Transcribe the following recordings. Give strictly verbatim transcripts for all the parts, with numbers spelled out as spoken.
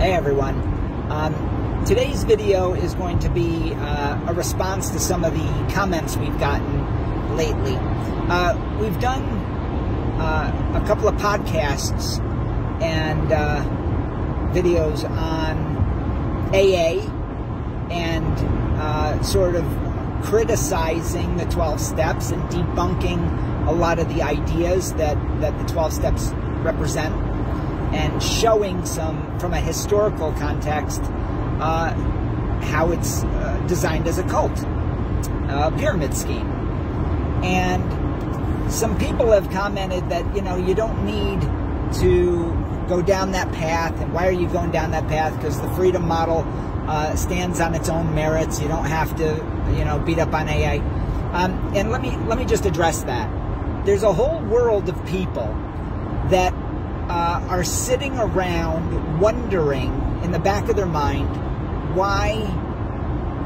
Hey everyone. Um, today's video is going to be uh, a response to some of the comments we've gotten lately. Uh, we've done uh, a couple of podcasts and uh, videos on A A and uh, sort of criticizing the twelve steps and debunking a lot of the ideas that, that the twelve steps represent, and showing some, from a historical context, uh, how it's uh, designed as a cult, a pyramid scheme. And some people have commented that, you know, you don't need to go down that path, and why are you going down that path? Because the Freedom Model uh, stands on its own merits. You don't have to, you know, beat up on A A. Um, and let me, let me just address that. There's a whole world of people that Uh, are sitting around wondering in the back of their mind why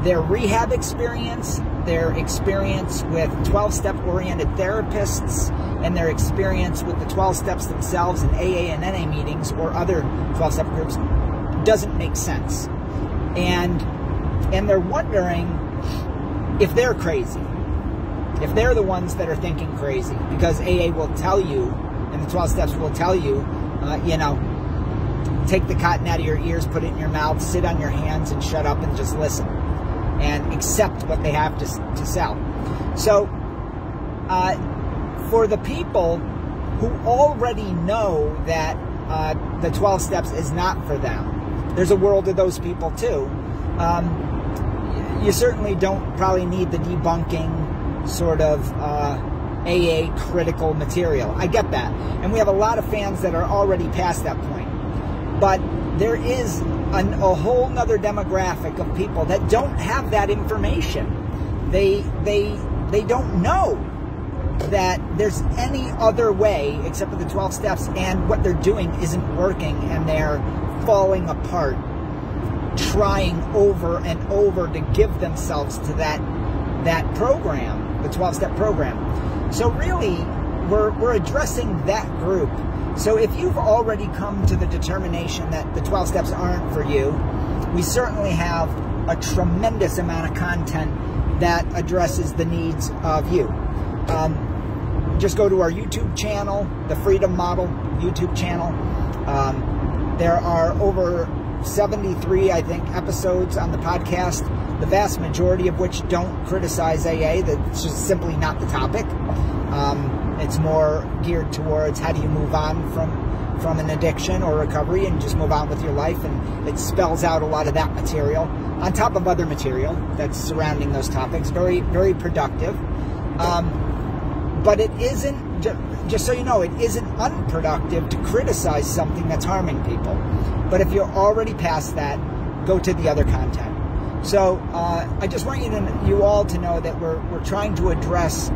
their rehab experience, their experience with twelve-step oriented therapists, and their experience with the twelve steps themselves in A A and N A meetings or other twelve-step groups doesn't make sense. And, and they're wondering if they're crazy, if they're the ones that are thinking crazy, because A A will tell you, and the twelve steps will tell you, uh, you know, take the cotton out of your ears, put it in your mouth, sit on your hands and shut up and just listen and accept what they have to, to sell. So uh, for the people who already know that uh, the twelve steps is not for them, there's a world of those people too. Um, you certainly don't probably need the debunking sort of uh, A A critical material. I get that. And we have a lot of fans that are already past that point. But there is an, a whole nother demographic of people that don't have that information. They, they, they don't know that there's any other way except for the twelve steps, and what they're doing isn't working, and they're falling apart, trying over and over to give themselves to that, that program, the twelve-step program. So really, we're, we're addressing that group. So if you've already come to the determination that the twelve steps aren't for you, we certainly have a tremendous amount of content that addresses the needs of you. Um, just go to our YouTube channel, The Freedom Model YouTube channel. Um, there are over seventy-three, I think, episodes on the podcast, the vast majority of which don't criticize A A. That's just simply not the topic. Um, it's more geared towards how do you move on from, from an addiction or recovery and just move on with your life, and it spells out a lot of that material on top of other material that's surrounding those topics. Very, very productive. Um, but it isn't, just so you know, it isn't unproductive to criticize something that's harming people. But if you're already past that, go to the other content. So uh, I just want you, to, you all to know that we're, we're trying to address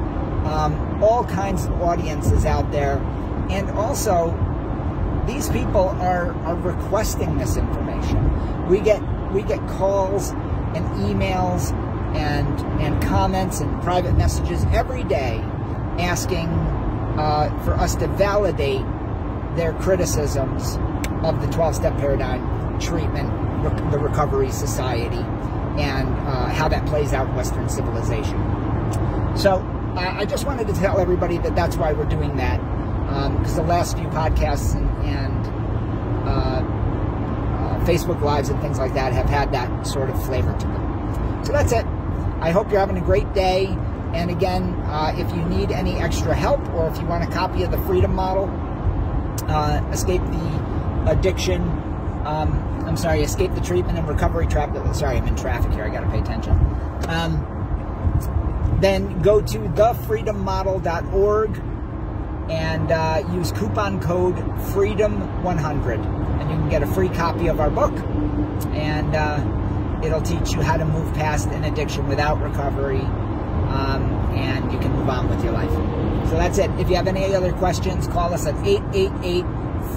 um, all kinds of audiences out there. And also, these people are, are requesting this information. We get, we get calls and emails and, and comments and private messages every day asking uh, for us to validate their criticisms of the twelve-step paradigm treatment, rec the recovery society, and uh, how that plays out in Western civilization. So uh, I just wanted to tell everybody that that's why we're doing that, because um, the last few podcasts and, and uh, uh, Facebook Lives and things like that have had that sort of flavor to them. So that's it. I hope you're having a great day. And again, uh, if you need any extra help, or if you want a copy of The Freedom Model, uh, Escape the Addiction, um, I'm sorry, Escape the Treatment and Recovery Trap. Sorry, I'm in traffic here. I got to pay attention. Um, then go to the freedom model dot org and uh, use coupon code freedom one hundred. And you can get a free copy of our book. And uh, it'll teach you how to move past an addiction without recovery. Um, and you can move on with your life. So that's it. If you have any other questions, call us at eight eight eight,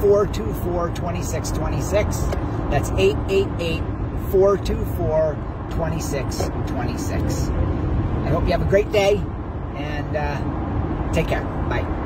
four two four, two six two six. That's eight eight eight, four two four, two six two six. I hope you have a great day, and uh, take care. Bye.